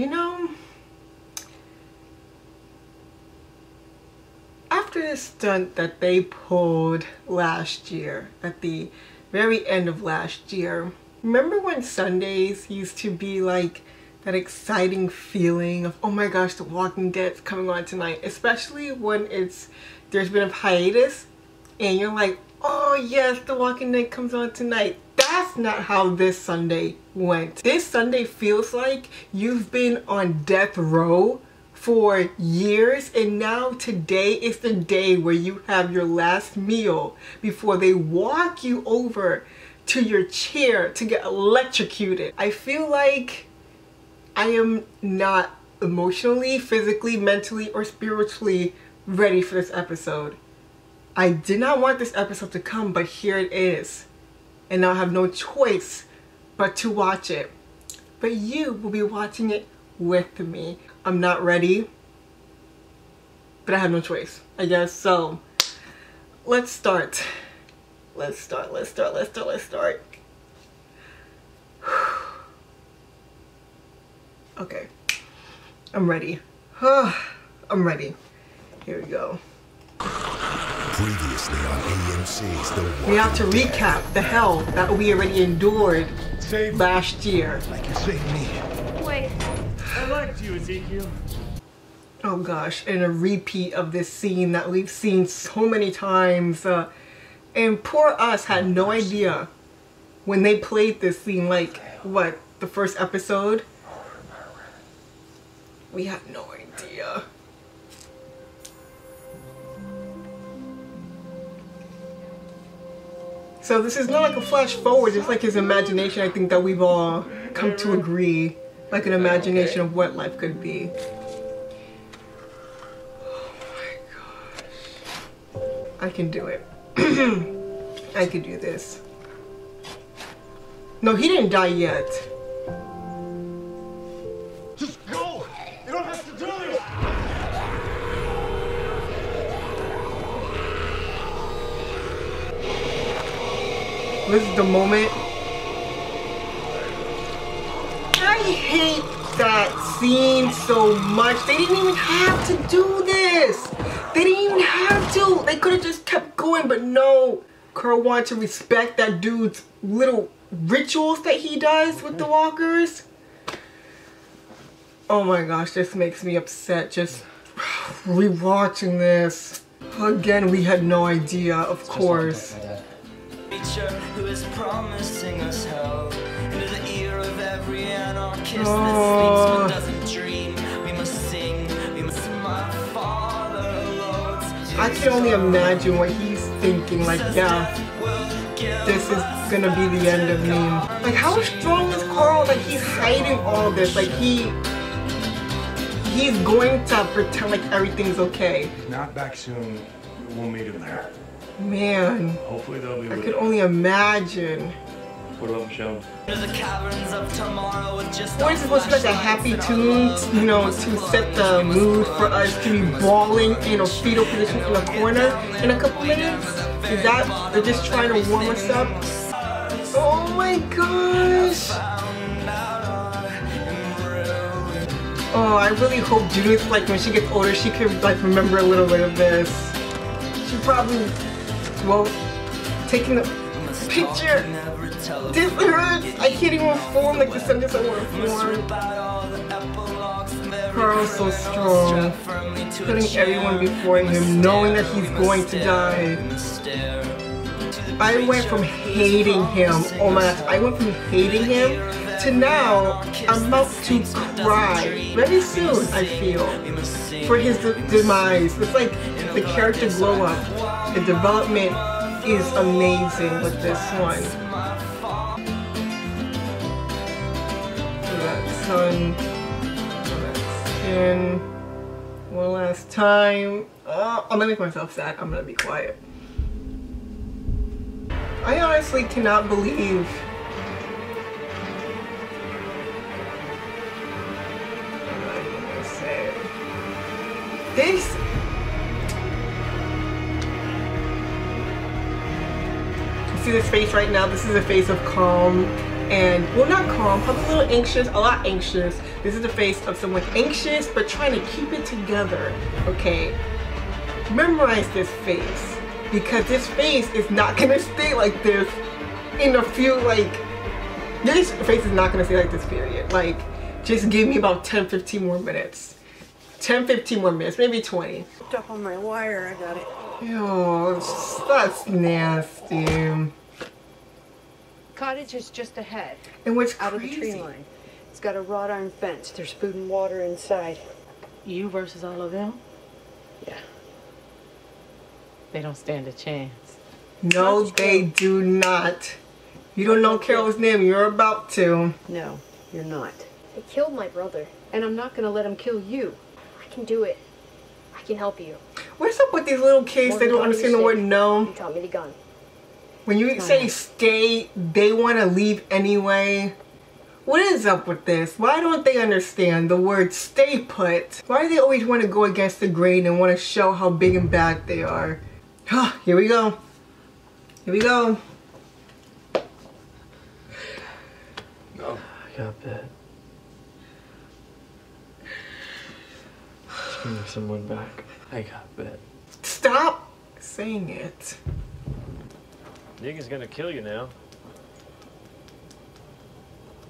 You know, after this stunt that they pulled last year, at the very end of last year, remember when Sundays used to be like that exciting feeling of, oh my gosh, The Walking Dead's coming on tonight, especially when there's been a hiatus and you're like, oh yes, The Walking Dead comes on tonight. That's not how this Sunday went. This Sunday feels like you've been on death row for years, and now today is the day where you have your last meal before they walk you over to your chair to get electrocuted. I feel like I am not emotionally, physically, mentally, or spiritually ready for this episode. I did not want this episode to come, but here it is. And now I have no choice but to watch it. But you will be watching it with me. I'm not ready, but I have no choice, I guess. So let's start. Let's start. Okay, I'm ready. I'm ready. Here we go. Previously on AMC's The Walking Dead. We have to recap the hell that we already endured last year. Like you saved me. Wait. I liked you, Ezekiel. Oh gosh, and a repeat of this scene that we've seen so many times. And poor us had no idea when they played this scene, like, what, the first episode? We had no idea. So this is not like a flash forward, it's like his imagination, I think, that we've all come to agree. Like an imagination of what life could be. Oh my gosh. I can do it. I could do this. No, he didn't die yet. Just go! You don't have to do this! This is the moment. I hate that scene so much. They didn't even have to do this. They didn't even have to. They could have just kept going, but no. Carl wanted to respect that dude's little rituals that he does with the walkers. Oh my gosh, this makes me upset just rewatching this. Again, we had no idea, of course. Who is promising us hell into the ear of every anarchist that sleeps but doesn't dream. We must sing, we must my father lords. I can only imagine what he's thinking, like, yeah, this is gonna be the end of me. Like, how strong is Carl that he's hiding all this? Like, he's going to pretend like everything's okay. Not back soon, we'll meet him there. Man, hopefully they'll be. I could only imagine. What about Michonne? We're supposed to be like a happy tune, you know, to set the mood for us to be bawling in a fetal position in a corner in a couple minutes? Is that, they're just trying to warm us up? Oh my gosh! Oh, I really hope Judith, like, when she gets older, she can, like, remember a little bit of this. She probably. Well, taking the picture, this hurts. I can't even form like the sentence I want to form. Carl's so strong, putting everyone before him, knowing that he's going to die. I went from hating him, oh my gosh, I went from hating him to now I'm about to cry very soon, I feel, for his demise. It's like the character blow up. The development is amazing with this one. That sun, that skin, one last time. Oh, I'm gonna make myself sad. I'm gonna be quiet. I honestly cannot believe I'm not even gonna say it. This. See this face right now? This is a face of calm and, well, not calm, but a little anxious, a lot anxious. This is the face of someone anxious, but trying to keep it together, okay? Memorize this face, because this face is not gonna stay like this in a few, like, this face is not gonna stay like this, period. Like, just give me about 10-15 more minutes. 10-15 more minutes, maybe 20. Hooked up on my wire, I got it. Oh, that's nasty. Cottage is just ahead. And what's crazy? Out of the tree line. It's got a wrought iron fence. There's food and water inside. You versus all of them? Yeah. They don't stand a chance. No, they do not. You don't know Carol's name. You're about to. No, you're not. They killed my brother. And I'm not going to let them kill you. I can do it. I can help you. What's up with these little kids? They don't understand the word no. You taught me the gun. When you say stay, they want to leave anyway. What is up with this? Why don't they understand the word stay put? Why do they always want to go against the grain and want to show how big and bad they are? Here we go. Here we go. No. I got that. Just bring someone back. I got that. Stop saying it. Negan's gonna kill you now.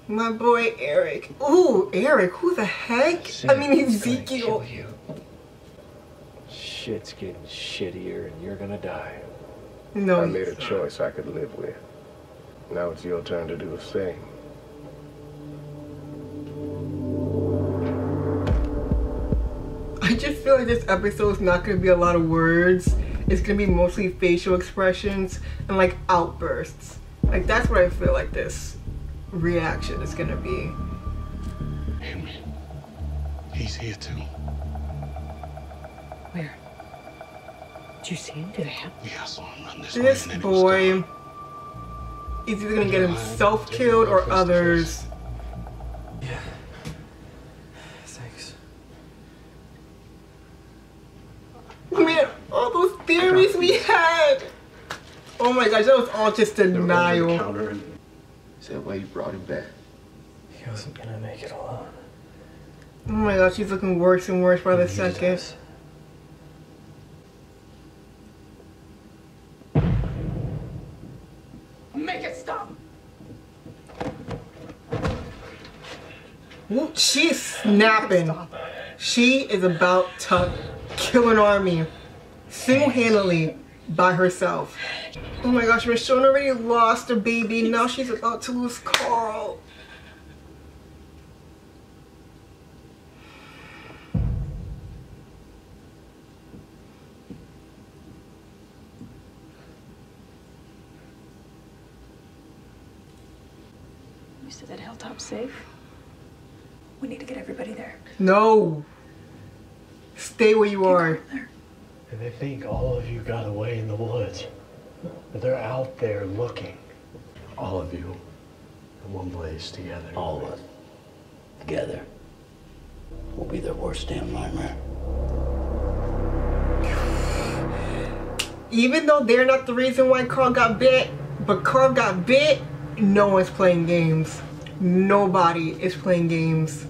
My boy Eric. Ooh, Eric, who the heck? I mean, Ezekiel. Shit's getting shittier and you're gonna die. No, I made a choice I could live with. Now it's your turn to do the same. I just feel like this episode's not gonna be a lot of words. It's gonna be mostly facial expressions and like outbursts. Like that's what I feel like this reaction is gonna be. Henry, he's here too. Where? Did you see him? Did I have him? Yeah, I saw him run this boy is either gonna get himself killed or others. Yeah. Thanks. Man, all those theories we had! Oh my gosh, that was all just denial. Is that why you brought him back? He wasn't gonna make it alone. Oh my gosh, he's looking worse and worse by the second. Make it stop! Ooh, she's snapping. She is about to kill an army single-handedly by herself. Oh my gosh, Michonne already lost her baby. Now she's about to lose Carl. You said that hilltop's safe? We need to get everybody there. No. Stay where you are. And they think all of you got away in the woods. They're out there looking. All of you in one place together. All of us together will be their worst damn nightmare. Even though they're not the reason why Carl got bit, but Carl got bit, no one's playing games. Nobody is playing games.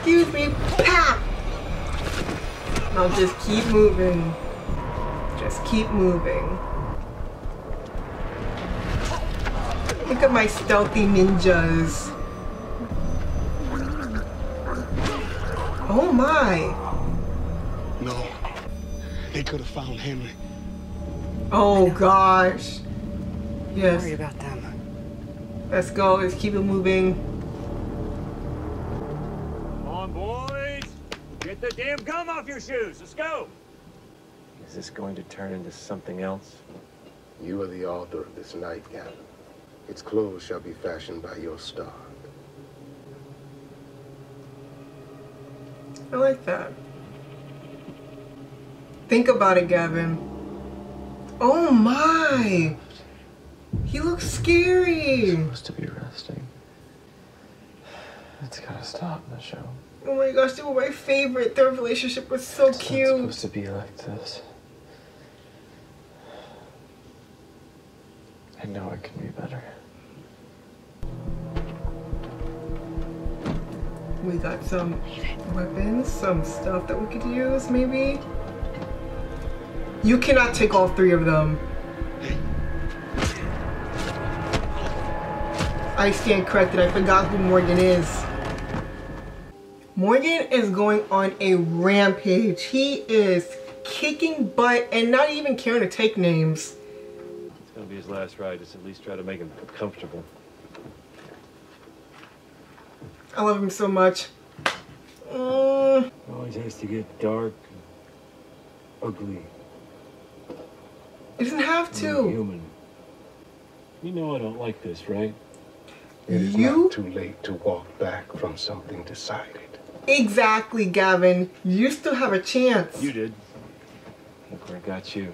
Excuse me, pop! Now just keep moving. Just keep moving. Look at my stealthy ninjas. Oh my. No. They could have found Henry. Oh gosh. Yes. Don't worry about them. Let's go. Let's keep it moving. Come on, boys. Get the damn gum off your shoes. Let's go. Is this going to turn into something else? You are the author of this night, Gavin. Its clothes shall be fashioned by your star. I like that. Think about it, Gavin. Oh my! He looks scary! He's supposed to be resting. It's gotta stop in the show. Oh my gosh, they were my favorite. Their relationship was so cute. It's not supposed to be like this. I know it can be better. We got some weapons, some stuff that we could use, maybe. You cannot take all three of them. I stand corrected. I forgot who Morgan is. Morgan is going on a rampage. He is kicking butt and not even caring to take names. It's gonna be his last ride. Just at least try to make him comfortable. I love him so much. It always has to get dark and ugly. It doesn't have to. I'm human. You know I don't like this, right? It is not too late to walk back from something decided. Exactly, Gavin. You still have a chance. You did. Look where I got you.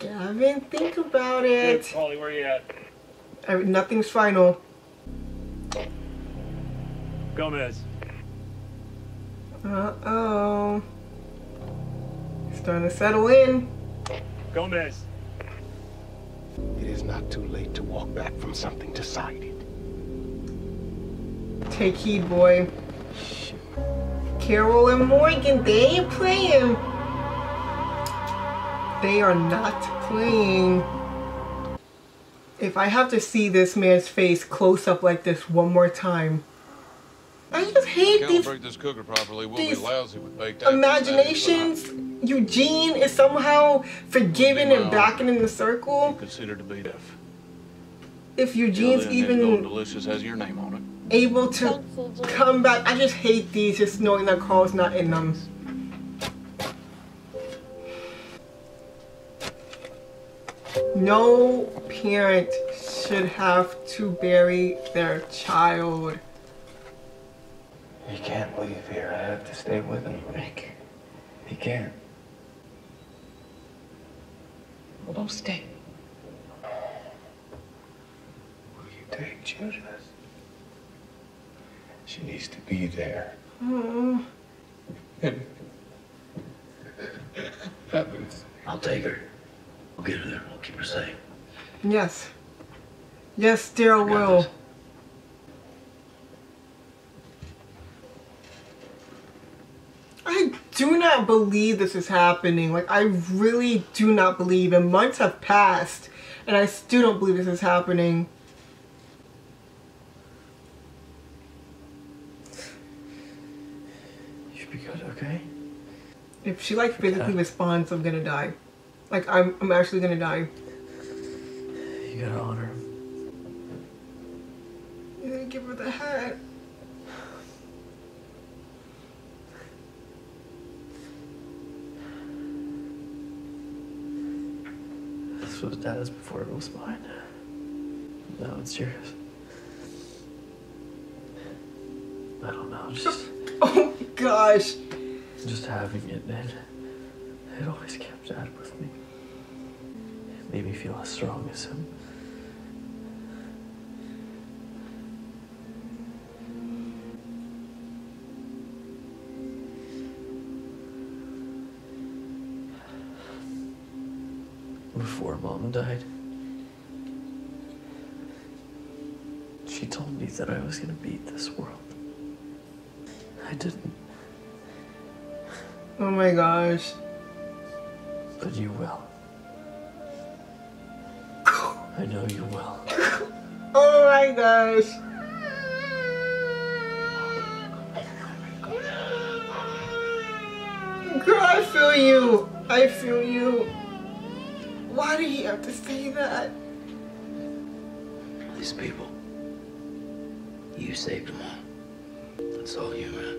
Gavin, think about it. Hey, Polly, where you at? Nothing's final. Gomez. Uh-oh. He's starting to settle in. Gomez. It is not too late to walk back from something decided. Take heed, boy. Shit. Carol and Morgan, they ain't playing. They are not playing. If I have to see this man's face close up like this one more time, I just hate these. Break this cooker properly. We'll be lousy with baked imaginations. Eugene is somehow forgiven and backing in the circle. Considered to be deaf. If Eugene's even delicious has your name on it. Able to come back, I just hate these. Just knowing that Carl's not in them. No parent should have to bury their child. He can't leave here. I have to stay with him. Rick. He can't. Well, don't stay. Will you take Judith? She needs to be there. Oh. Happens. I'll take her. We'll get her there. We'll keep her safe. Yes. Yes, Daryl will. This. I do not believe this is happening. Like, I really do not believe, and months have passed, and I still don't believe this is happening. You should be good, okay? If she, like, physically responds, I'm gonna die. Like, I'm actually gonna die. You gotta honor him. You're gonna give her the hat. Was Dad's before it was mine. Now it's yours. I don't know. Just oh my gosh. Just having it, it always kept Dad with me. It made me feel as strong as him. Before Mom died, she told me that I was gonna beat this world. I didn't. Oh my gosh. But you will. I know you will. Oh my gosh. Girl, I feel you. I feel you. Why did he have to say that? These people. You saved them all. That's all you, man.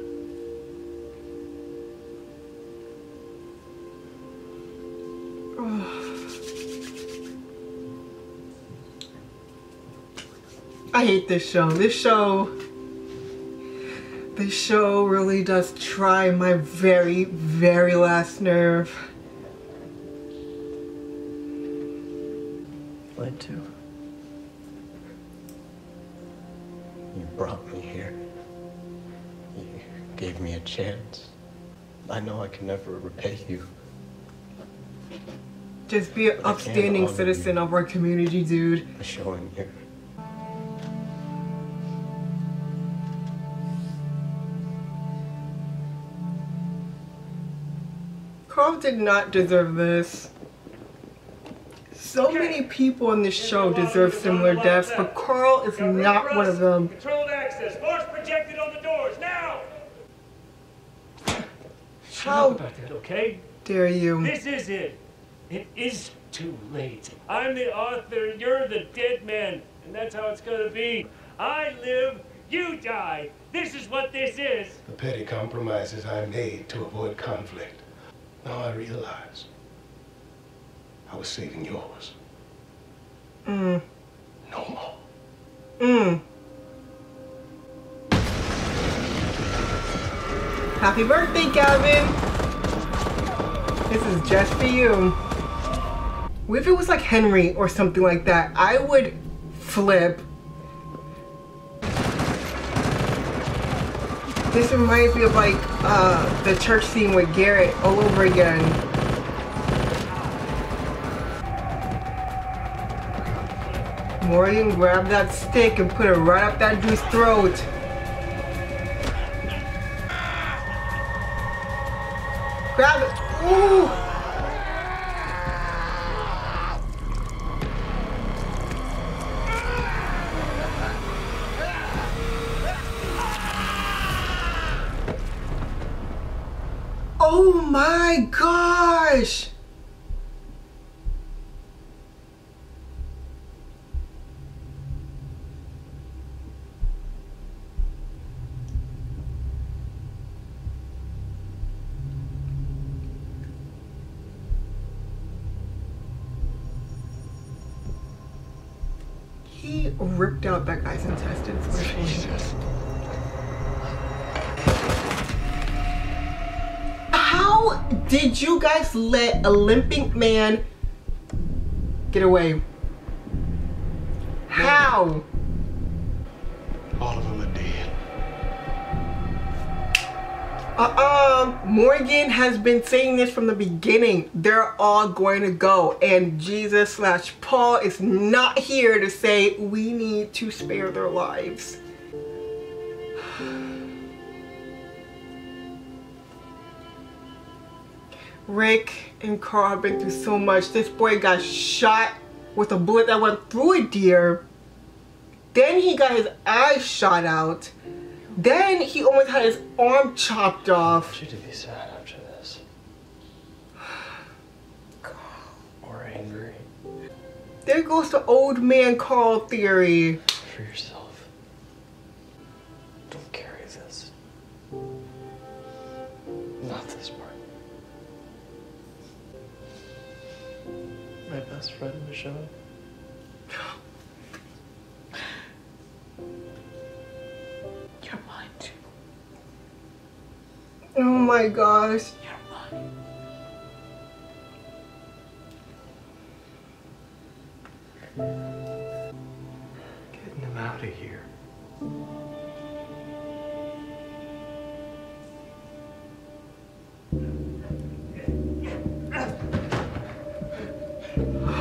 I hate this show. This show really does try my very, very last nerve. Too. You brought me here. You gave me a chance. I know I can never repay you. Just be an upstanding citizen of our community, dude. For showing you. Carl did not deserve this. So many people in this show deserve similar deaths, but Carl is not one of them. Controlled access. Force projected on the doors now. How dare you? This is it. It is too late. I'm the author. You're the dead man, and that's how it's gonna be. I live. You die. This is what this is. The petty compromises I made to avoid conflict. Now I realize I was saving yours. Mm. No more. Mm. Happy birthday, Gavin. This is just for you. If it was like Henry or something like that, I would flip. This reminds me of like the church scene with Garrett all over again. Morgan grabbed that stick and put it right up that dude's throat. Grab it. Ooh. Oh my gosh. He ripped out that guy's intestines. Jesus. How did you guys let a limping man get away? How? All of them are dead. Morgan has been saying this from the beginning. They're all going to go, and Jesus / Paul is not here to say we need to spare their lives. Rick and Carl have been through so much. This boy got shot with a bullet that went through a deer. Then he got his eye shot out. Then he almost had his arm chopped off. Should be sad after this. Carl. Or angry. There goes the old man Carl theory. For yourself. Don't carry this. Not this part. My best friend, Michonne. Oh my gosh. You're mine. Getting him out of here. Oh.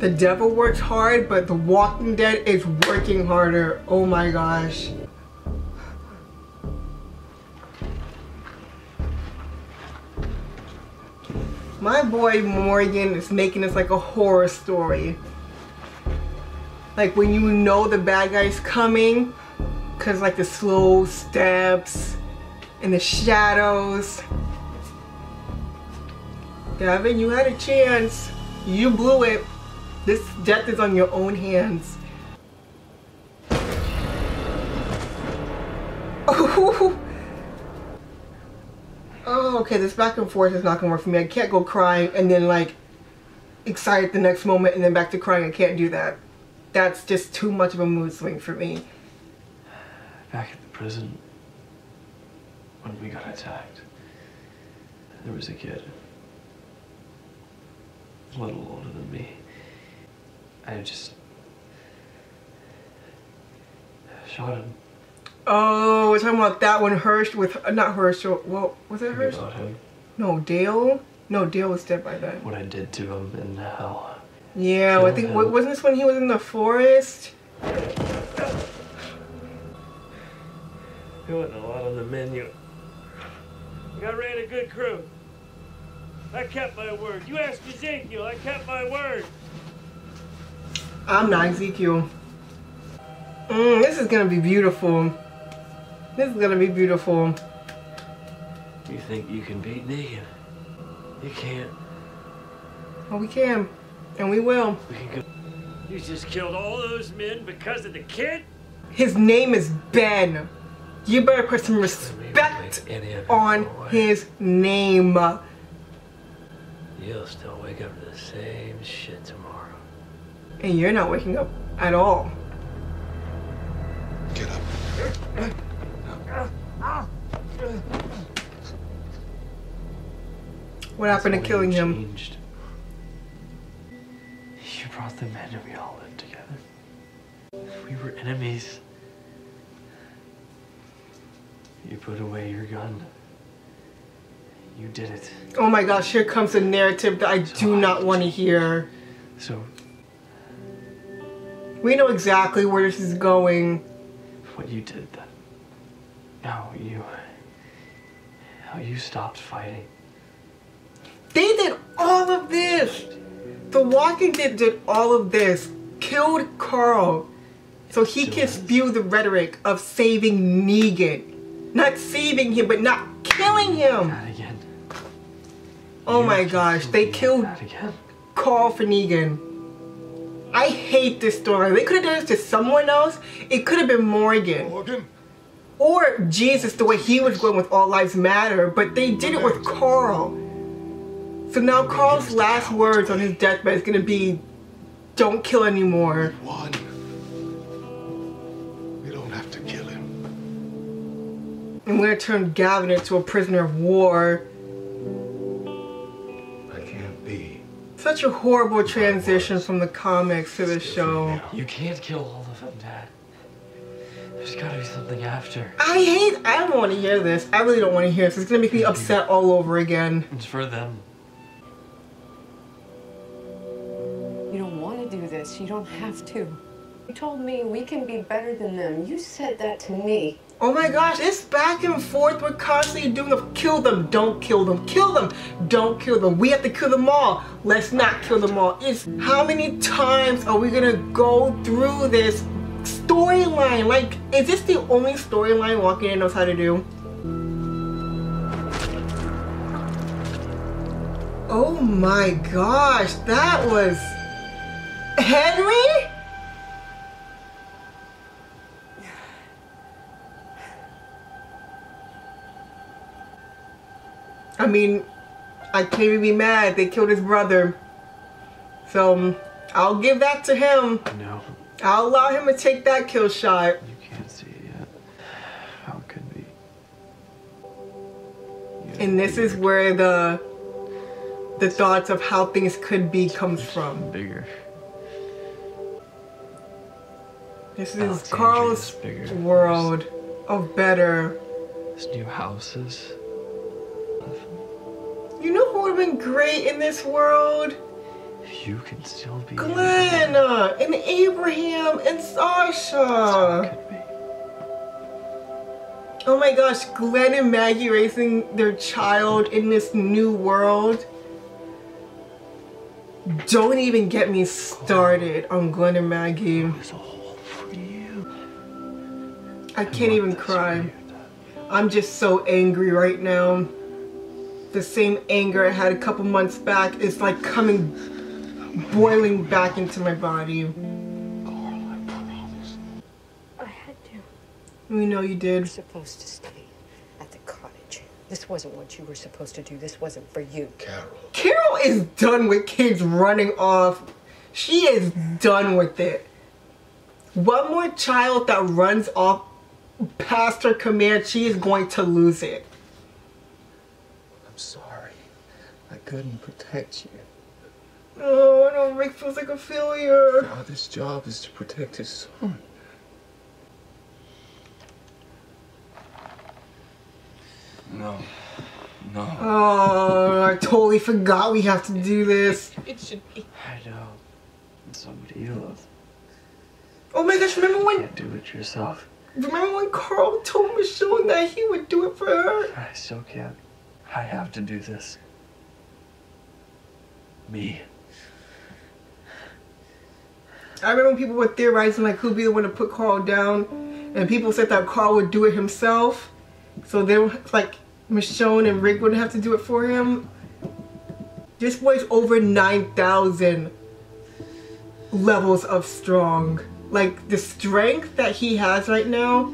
The devil works hard, but The Walking Dead is working harder. Oh my gosh. My boy Morgan is making this like a horror story. Like when you know the bad guy's coming, cause like the slow steps and the shadows. Gavin, you had a chance. You blew it. This death is on your own hands. Oh. Oh, okay, this back and forth is not gonna work for me. I can't go crying and then like excited the next moment and then back to crying. I can't do that. That's just too much of a mood swing for me. Back at the prison, when we got attacked, there was a kid, a little older than me. I just shot him. Oh, we're talking about that one, Hirsch with, not Hirsch, well, was it Hirsch? No, Dale? No, Dale was dead by then. What I did to him in hell. Yeah, I think, wasn't this when he was in the forest? There wasn't a lot on the menu. I ran a good crew. I kept my word. You asked Ezekiel. I kept my word. I'm not Ezekiel. This is going to be beautiful. This is going to be beautiful. You think you can beat Negan? You can't. Well, we can. And we will. We can go. You just killed all those men because of the kid? His name is Ben. You better put some respect on his name. You'll still wake up to the same shit tomorrow. And you're not waking up at all. Get up. What happened to killing him? You brought the men and we all lived together. We were enemies. You put away your gun. You did it. Oh my gosh, here comes a narrative that I do not want to hear. So... we know exactly where this is going. What you did then. Now you... how you stopped fighting. They did all of this! The Walking Dead did all of this. Killed Carl. So he can spew the rhetoric of saving Negan. Not saving him, but not killing him. Not again. Oh my gosh, they killed Carl for Negan. I hate this story. They could have done this to someone else. It could have been Morgan. Or Jesus, the way he was going with All Lives Matter, but they did it with Carl. So now Carl's last words on his deathbed is gonna be, don't kill anymore. One. And we're gonna turn Gavin into a prisoner of war. I can't be. Such a horrible transition from the comics to the show. You can't kill all of them, Dad. There's gotta be something after. I don't wanna hear this. I really don't wanna hear this. It's gonna make me upset all over again. It's for them. You don't wanna do this. You don't have to. You told me we can be better than them. You said that to me. Oh my gosh, it's back and forth. We're constantly doing the kill them, don't kill them, kill them, don't kill them. We have to kill them all. Let's not kill them all. It's how many times are we gonna go through this storyline? Like, is this the only storyline Walking Dead knows how to do? Oh my gosh, that was Henry? I mean, I can't even be mad. They killed his brother. So, I'll give that to him. No. I'll allow him to take that kill shot. You can't see it yet. How it could be. And this is where the thoughts of how things could be comes from. Bigger. This is Carl's world of better. There's new houses. You know who would have been great in this world? You can still be Glenn and Abraham and Sasha. Could be. Oh my gosh, Glenn and Maggie raising their child in this new world. Don't even get me started on Glenn and Maggie. There's a hole for you. I can't even cry. I'm just so angry right now. The same anger I had a couple months back is like coming, boiling back into my body. Carl, I promise. I had to. We know you did. You were supposed to stay at the cottage. This wasn't what you were supposed to do. This wasn't for you. Carol is done with kids running off. She is done with it. One more child that runs off past her command, she is going to lose it. Sorry, I couldn't protect you. Oh, I know Rick feels like a failure. Now this job is to protect his son. No. Oh, I totally forgot we have to do this. It should be. I know. It's somebody you love. Oh my gosh! Remember when? You can't do it yourself. Remember when Carl told Michonne that he would do it for her? I still can't. I have to do this. Me. I remember when people were theorizing like who'd be the one to put Carl down, and people said that Carl would do it himself. So they were like, Michonne and Rick wouldn't have to do it for him. This boy's over 9,000 levels of strong. Like, the strength that he has right now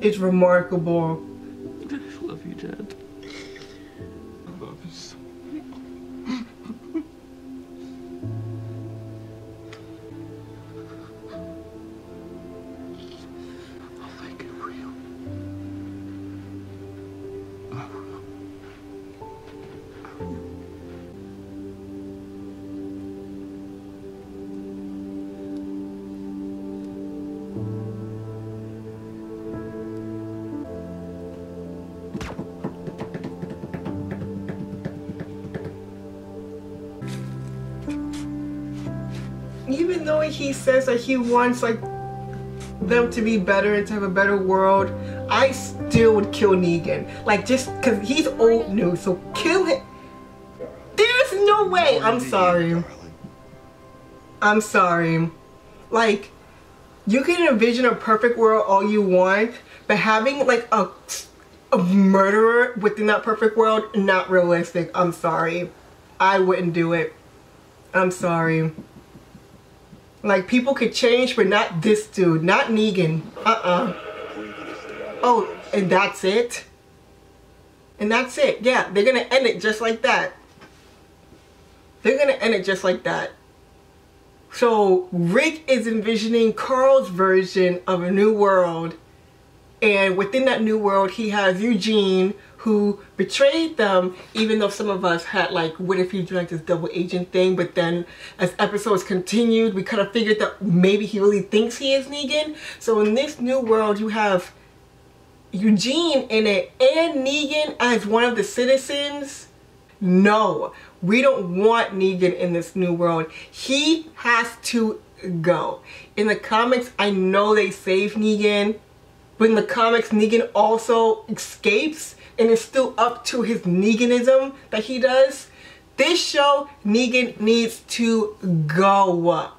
is remarkable. I love you, Dad. I love you so much. I'll make it real. I will. I will. Even though he says that he wants like them to be better and to have a better world, I still would kill Negan. Like, just because he's old news, so kill him. There's no way. I'm sorry. I'm sorry. Like, you can envision a perfect world all you want, but having like a murderer within that perfect world, not realistic. I'm sorry. I wouldn't do it. I'm sorry. Like, people could change, but not this dude. Not Negan. Oh, and that's it? And that's it. Yeah, they're gonna end it just like that. They're gonna end it just like that. So, Rick is envisioning Carl's version of a new world. And within that new world, he has Eugene, who betrayed them, even though some of us had like, what if he did like this double agent thing, but then as episodes continued, we kind of figured that maybe he really thinks he is Negan. So in this new world, you have Eugene in it and Negan as one of the citizens. No, we don't want Negan in this new world. He has to go. In the comics, I know they save Negan, but in the comics, Negan also escapes. And it's still up to his Neganism that he does. This show, Negan needs to go.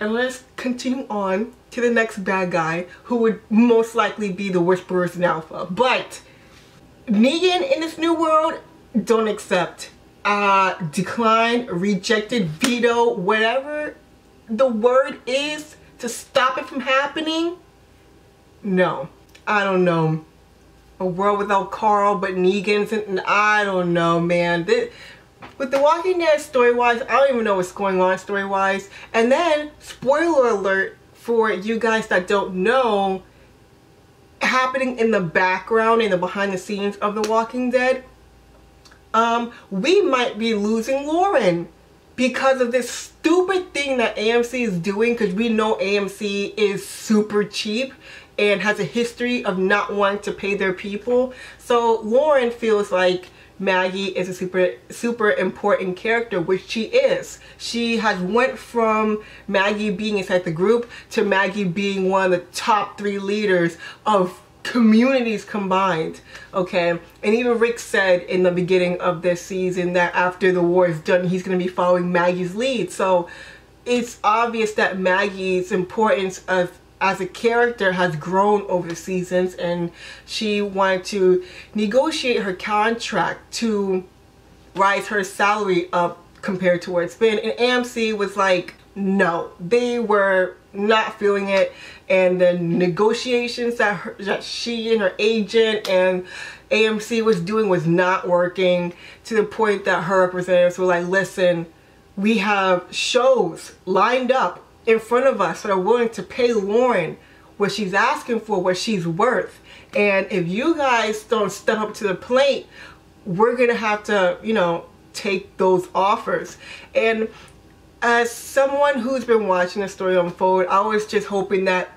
And let's continue on to the next bad guy, who would most likely be the Whisperers and Alpha. But Negan in this new world, don't accept. Decline, rejected, veto, whatever the word is to stop it from happening. No, I don't know. A world without Carl, but Negan's, and I don't know, man. This, with The Walking Dead story-wise, I don't even know what's going on story-wise. And then, spoiler alert for you guys that don't know, happening in the background, in the behind the scenes of The Walking Dead, we might be losing Lauren because of this stupid thing that AMC is doing, because we know AMC is super cheap and has a history of not wanting to pay their people. So Lauren feels like Maggie is a super important character, which she is. She has went from Maggie being inside the group to Maggie being one of the top 3 leaders of communities combined, okay? And even Rick said in the beginning of this season that after the war is done, he's gonna be following Maggie's lead. So it's obvious that Maggie's importance as a character has grown over the seasons, and she wanted to negotiate her contract to rise her salary up compared to where it's been. And AMC was like, no, they were not feeling it. And the negotiations that she and her agent and AMC was doing was not working, to the point that her representatives were like, listen, we have shows lined up in front of us that are willing to pay Lauren what she's asking for, what she's worth. And if you guys don't step up to the plate, we're gonna have to, you know, take those offers. And as someone who's been watching the story unfold, I was just hoping that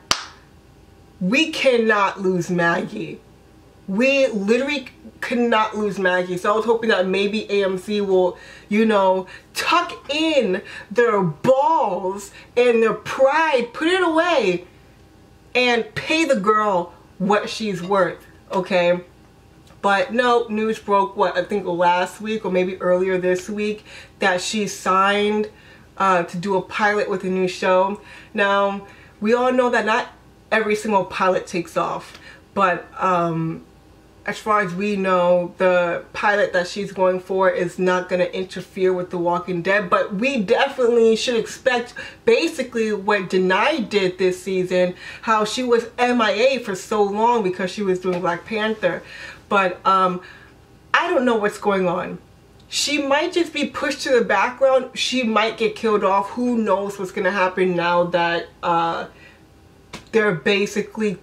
we cannot lose Maggie. We literally could not lose Maggie. So I was hoping that maybe AMC will, you know, tuck in their balls and their pride, put it away, and pay the girl what she's worth, okay? But no, news broke, what, I think last week or maybe earlier this week, that she signed to do a pilot with a new show. Now, we all know that not every single pilot takes off, but as far as we know, the pilot that she's going for is not going to interfere with The Walking Dead, but we definitely should expect basically what Danai did this season, how she was MIA for so long because she was doing Black Panther. But I don't know what's going on. She might just be pushed to the background. She might get killed off. Who knows what's going to happen now that they're basically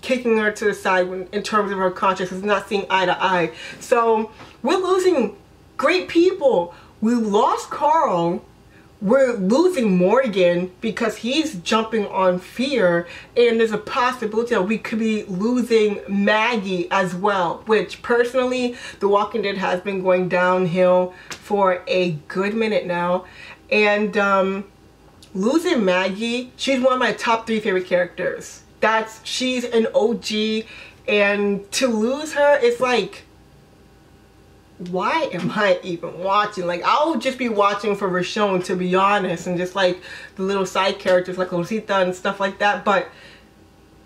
kicking her to the side when, in terms of her conscience, is not seeing eye to eye. So we're losing great people. We lost Carl. We're losing Morgan because he's jumping on fear, and there's a possibility that we could be losing Maggie as well, which personally, The Walking Dead has been going downhill for a good minute now. And losing Maggie, she's one of my top 3 favorite characters. She's an OG, and to lose her, it's like, why am I even watching? Like, I'll just be watching for Michonne, to be honest, and just like the little side characters like Rosita and stuff like that. But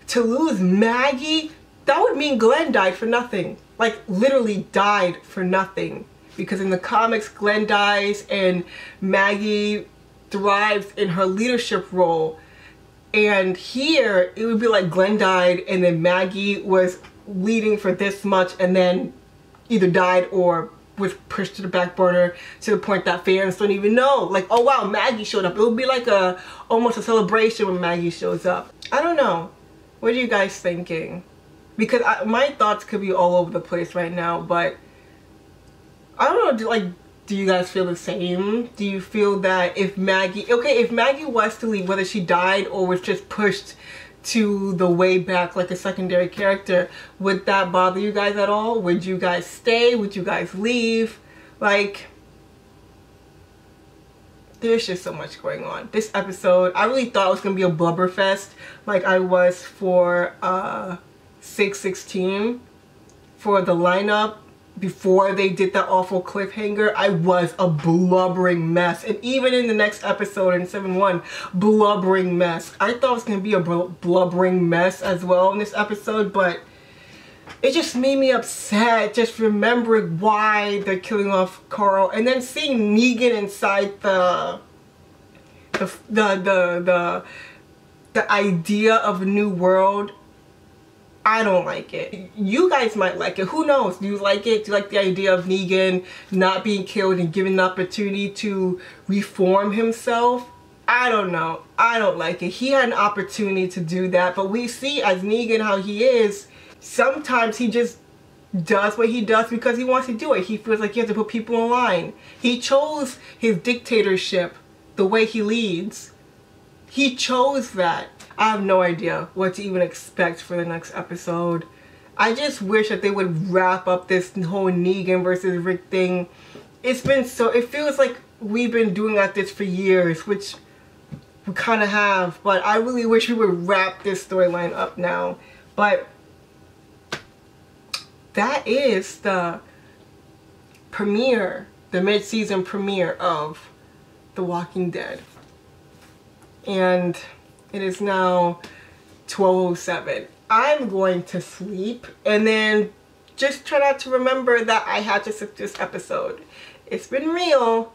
to lose Maggie, that would mean Glenn died for nothing. Like, literally died for nothing, because in the comics Glenn dies and Maggie thrives in her leadership role. And here it would be like Glenn died and then Maggie was leading for this much and then either died or was pushed to the back burner to the point that fans don't even know, like, oh wow, Maggie showed up. It would be like almost a celebration when Maggie shows up. I don't know, what are you guys thinking? Because my thoughts could be all over the place right now, but I don't know, do you guys feel the same? Do you feel that if Maggie, okay, if Maggie was to leave, whether she died or was just pushed to the way back like a secondary character, would that bother you guys at all? Would you guys stay? Would you guys leave? Like, there's just so much going on. This episode, I really thought it was gonna be a blubber fest, like I was for 616, for the lineup before they did that awful cliffhanger. I was a blubbering mess, and even in the next episode in 7-1, blubbering mess. I thought it was gonna be a blubbering mess as well in this episode, but it just made me upset just remembering why they're killing off Carl, and then seeing Negan inside the idea of a new world. I don't like it. You guys might like it. Who knows? Do you like it? Do you like the idea of Negan not being killed and given the opportunity to reform himself? I don't know. I don't like it. He had an opportunity to do that, but we see as Negan how he is. Sometimes he just does what he does because he wants to do it. He feels like he has to put people in line. He chose his dictatorship, the way he leads. He chose that. I have no idea what to even expect for the next episode. I just wish that they would wrap up this whole Negan versus Rick thing. It's been so, it feels like we've been doing at this for years, which we kind of have, but I really wish we would wrap this storyline up now. But that is the premiere, the mid-season premiere of The Walking Dead. And it is now 12:07. I'm going to sleep and then just try not to remember that I had to skip this episode. It's been real.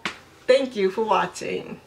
Thank you for watching.